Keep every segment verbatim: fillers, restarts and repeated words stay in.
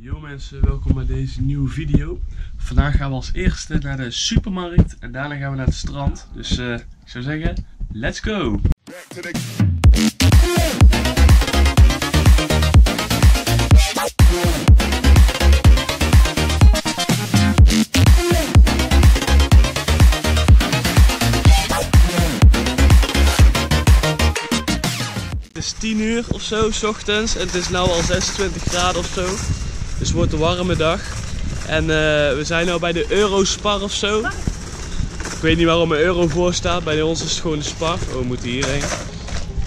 Yo mensen, welkom bij deze nieuwe video. Vandaag gaan we als eerste naar de supermarkt en daarna gaan we naar het strand. Dus uh, ik zou zeggen, let's go! Het is tien uur of zo, 's ochtends, en het is nu al zesentwintig graden of zo. Dus het wordt een warme dag. En uh, we zijn nu bij de Eurospar of zo. Ik weet niet waarom een euro voor staat. Bij ons is het gewoon de Spar. Oh, we moeten hierheen.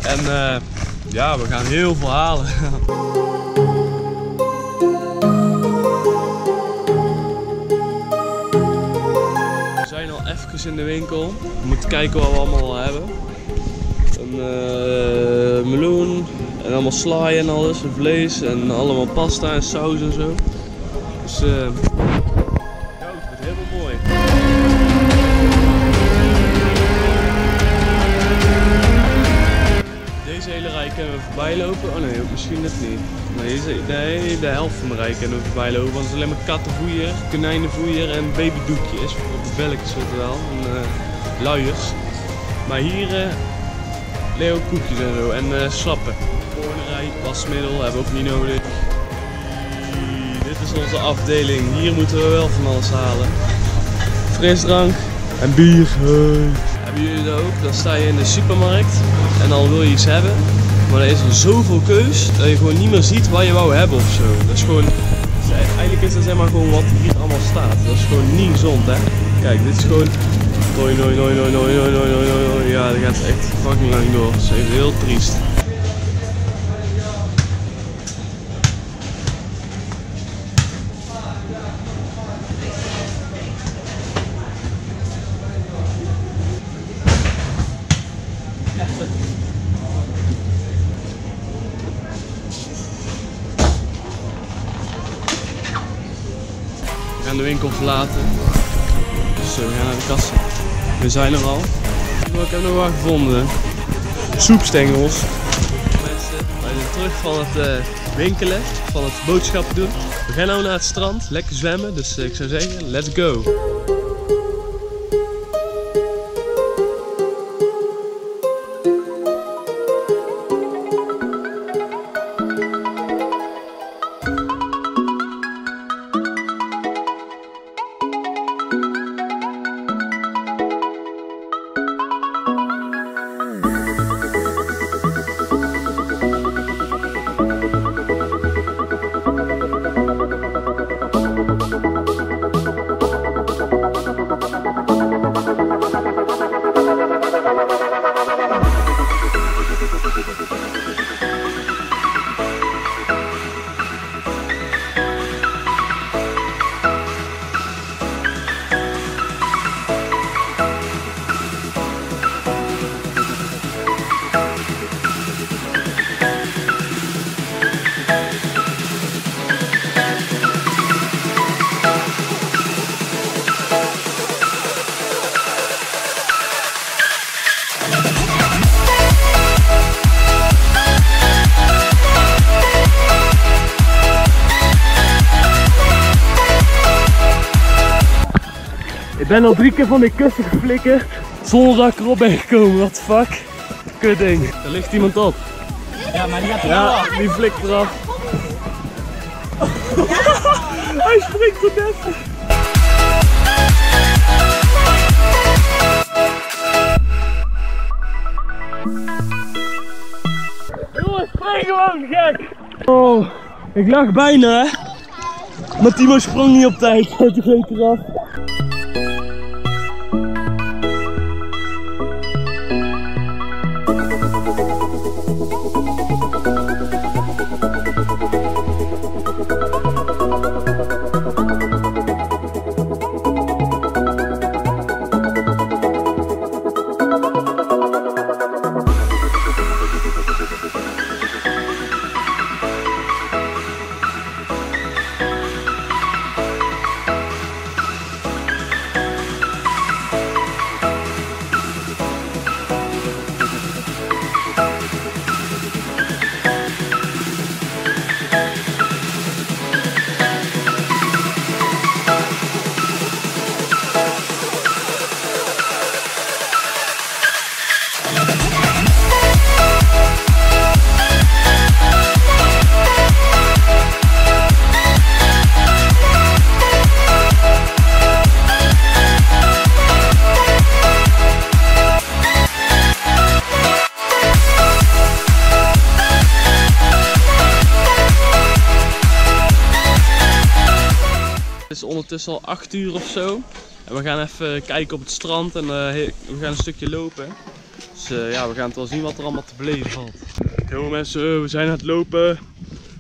En uh, ja, we gaan heel veel halen. We zijn al even in de winkel. We moeten kijken wat we allemaal hebben. Een uh, meloen. En allemaal sla en alles, en vlees en allemaal pasta en saus en zo. Dus eh... Uh... ja, het wordt helemaal mooi. Deze hele rij kunnen we voorbij lopen. Oh nee, misschien net niet. Nee, nee, de helft van de rij kunnen we voorbij lopen. Want het is alleen maar kattenvoeier, konijnenvoeier en babydoekjes. Voor de belletjes wel. En uh, luiers. Maar hier... Uh, Leo koekjes en zo en uh, slappen. Koornerij, wasmiddel hebben we ook niet nodig. Jee, dit is onze afdeling, hier moeten we wel van alles halen. Frisdrank en bier. Hey. Hebben jullie dat ook? Dan sta je in de supermarkt en dan wil je iets hebben. Maar er is er zoveel keus dat je gewoon niet meer ziet wat je wou hebben ofzo. Dat is gewoon, eigenlijk is dat zeg maar gewoon wat hier allemaal staat. Dat is gewoon niet gezond, hè. Kijk, dit is gewoon... Nooi, nooi, nooi, nooi, nooi, nooi, nooi, nooi, ja, dat gaat echt fucking lang door. Dat is even heel triest. We gaan de winkel verlaten. Dus we gaan naar de kassa. We zijn er al. Ik heb nog wat gevonden. Soepstengels. Mensen, wij zijn terug van het uh, winkelen, van het boodschappen doen. We gaan nu naar het strand, lekker zwemmen. Dus uh, ik zou zeggen, let's go! Ik ben al drie keer van die kussen geflikkerd zonder dat ik erop ben gekomen, what the fuck. Kut ding. Er ligt iemand op. Ja, maar die gaat eraf. Ja, die flikt eraf. Hij springt er net. Jongens, spring gewoon, gek. Oh, ik lag bijna, hè. Maar Timo sprong niet op tijd. Hij ging eraf. Het is ondertussen al acht uur of zo. En we gaan even kijken op het strand en uh, we gaan een stukje lopen. Dus uh, ja, we gaan het wel zien wat er allemaal te beleven valt. Yo mensen, we zijn aan het lopen.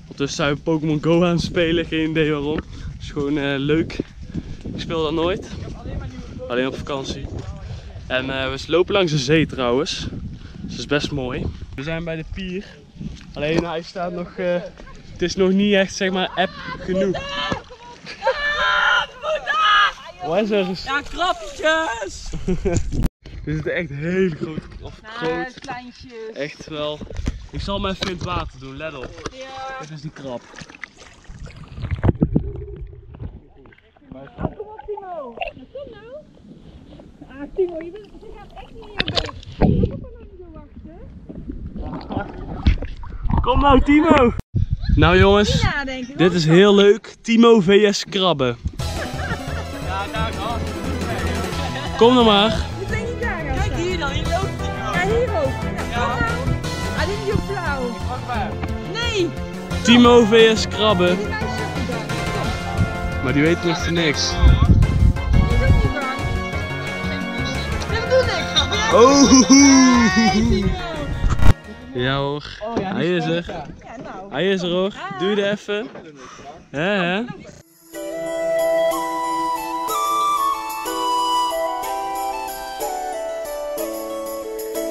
Ondertussen zijn we Pokémon Go aan het spelen, geen idee waarom. Het is gewoon uh, leuk. Ik speel dat nooit. Alleen op vakantie. En uh, we lopen langs de zee trouwens. Dus dat is best mooi. We zijn bij de pier. Alleen hij staat nog... Uh, het is nog niet echt, zeg maar, app genoeg. Wat is er? Ja, krabjes! Dit is echt heel groot. Of groot. Kleintjes. Echt wel. Ik zal hem even in het water doen, let op. Ja. Dit is die krab. Ah, kom op Timo! Ah Timo, je, bent, je gaat echt niet meer weg. Ik kan er niet zo wachten. Kom nou Timo! Nou jongens, nadenken, dit is heel leuk. Timo versus krabben. Ja, daar gaat het. Kom dan maar. Kijk hier dan, hier loopt Timo. Ja, hier ook. Ja. Hij is niet flauw. Nee! Timo versus krabben. Maar die weet nog niks. Die is ook niet bang. Dat doet niks. Oh! Ja hoor, oh, ja, hij is er. Ja, nou. Hij is er hoor, ah. Duurde even. Ja, ja.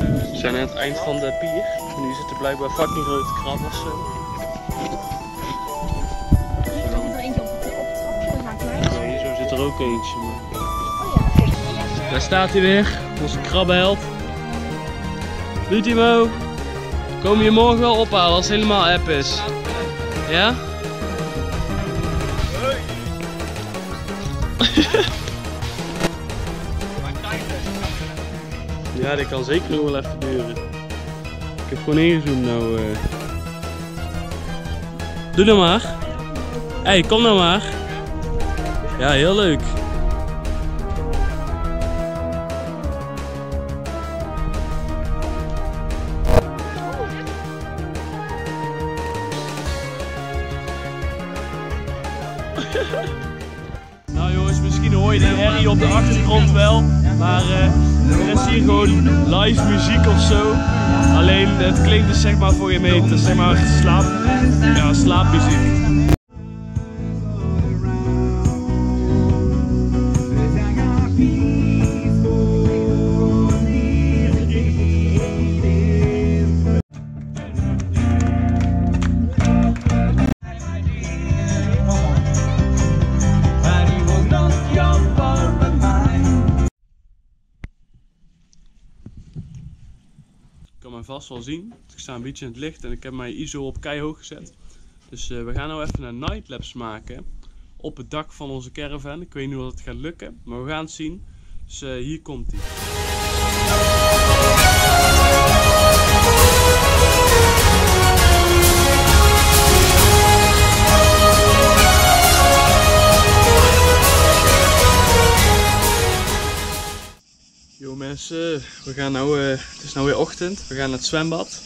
We zijn aan het eind van de pier. Nu zitten blijkbaar fucking grote krabben of zo. Nee, zo zit er ook eentje. Maar... daar staat hij weer, onze krabbenheld. Lutimo! Kom je morgen wel ophalen als het helemaal app is. Ja? Hey. Ja, dit kan zeker nog wel even duren. Ik heb gewoon ingezoomd nou. Uh... Doe dan maar. Hé, hey, kom nou maar. Ja, heel leuk. Nou jongens, misschien hoor je de herrie op de achtergrond wel, maar uh, er is hier gewoon live muziek of zo. Alleen het klinkt dus zeg maar voor je mee, dus zeg maar slaap, ja, slaapmuziek. Ik kan mij vast wel zien. Ik sta een beetje in het licht en ik heb mijn I S O op keihoog gezet. Dus uh, we gaan nou even een nightlapse maken op het dak van onze caravan. Ik weet niet of het gaat lukken, maar we gaan het zien. Dus uh, hier komt ie. Yo mensen, we gaan nou, uh, het is nou weer ochtend, we gaan naar het zwembad.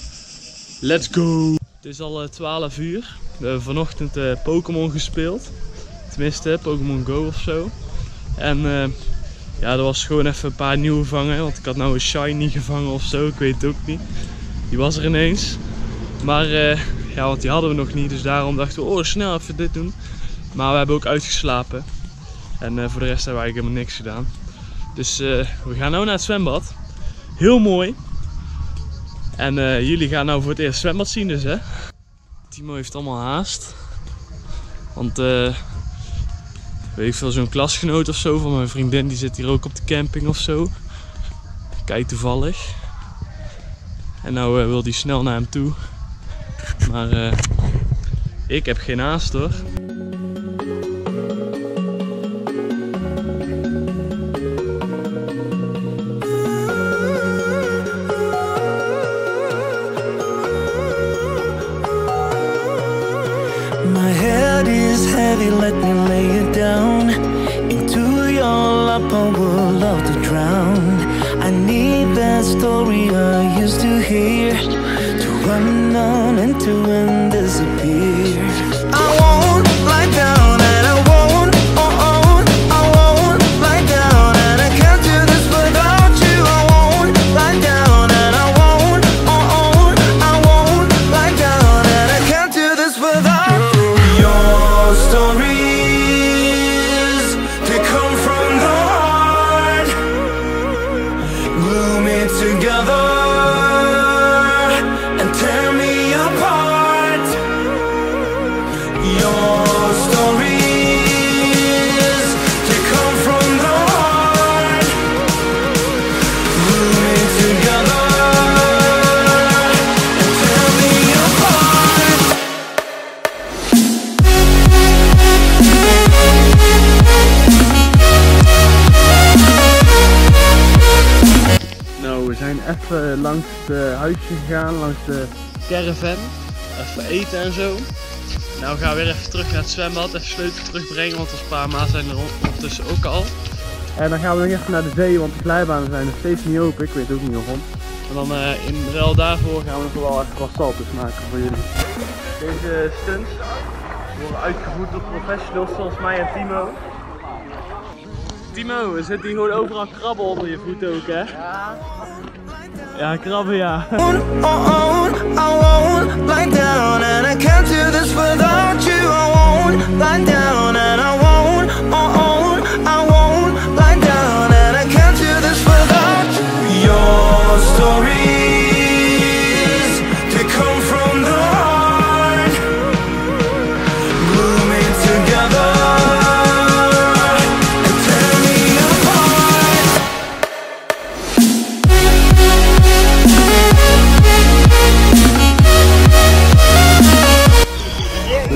Let's go! Het is al uh, twaalf uur, we hebben vanochtend uh, Pokémon gespeeld. Tenminste, Pokémon Go of zo. En uh, ja, er was gewoon even een paar nieuwe vangen, want ik had nou een Shiny gevangen of zo, ik weet het ook niet. Die was er ineens. Maar uh, ja, want die hadden we nog niet, dus daarom dachten we, oh snel even dit doen. Maar we hebben ook uitgeslapen. En uh, voor de rest hebben we eigenlijk helemaal niks gedaan. Dus uh, we gaan nu naar het zwembad. Heel mooi. En uh, jullie gaan nou voor het eerst het zwembad zien dus hè. Timo heeft allemaal haast. Want uh, weet ik veel, zo'n klasgenoot of zo van mijn vriendin die zit hier ook op de camping of zo. Kijk toevallig. En nou uh, wil die snel naar hem toe. Maar uh, ik heb geen haast hoor. Let me lay it down into your lap. I would love to drown. I need that story I used to hear to run on and to and disappear. I won't lie down and I won't. Oh, oh. langs het huisje gegaan, langs de caravan. Even eten en zo. Nou, we gaan weer even terug naar het zwembad, even sleutel terugbrengen, want ons pa en ma zijn er ondertussen ook al. En dan gaan we nog even naar de zee, want de glijbanen zijn nog steeds niet open, ik weet ook niet waarom. En dan uh, in ruil daarvoor gaan we nog wel even wat salto's maken voor jullie. Deze stunts worden uitgevoerd door professionals zoals mij en Timo. Timo, er zit hier gewoon overal krabben onder je voet ook, hè? Ja. Ja, krabben, ja.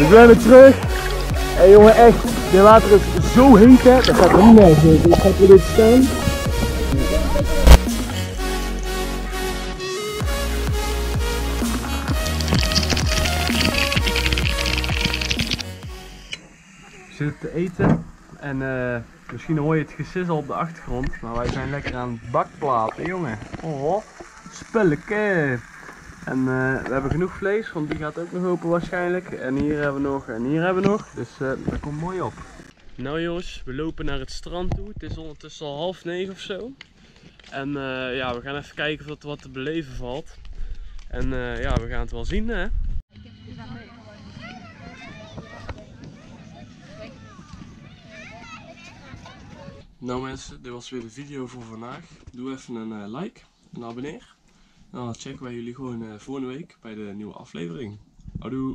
We zijn weer terug. Hey jongen, echt, dit water is zo heet, hè. Dat gaat er niet uit. Ik ga er dit staan. We zitten te eten en uh, misschien hoor je het gesissel op de achtergrond, maar wij zijn lekker aan het bakplaten, jongen. Oh, spullenke. En uh, we hebben genoeg vlees, want die gaat ook nog open waarschijnlijk. En hier hebben we nog, en hier hebben we nog. Dus uh, dat komt mooi op. Nou jongens, we lopen naar het strand toe. Het is ondertussen al half negen of zo. En uh, ja, we gaan even kijken of er wat te beleven valt. En uh, ja, we gaan het wel zien, hè. Nou mensen, dit was weer de video voor vandaag. Doe even een like en abonneer. Nou, dan checken wij jullie gewoon uh, volgende week bij de nieuwe aflevering. Houdoe!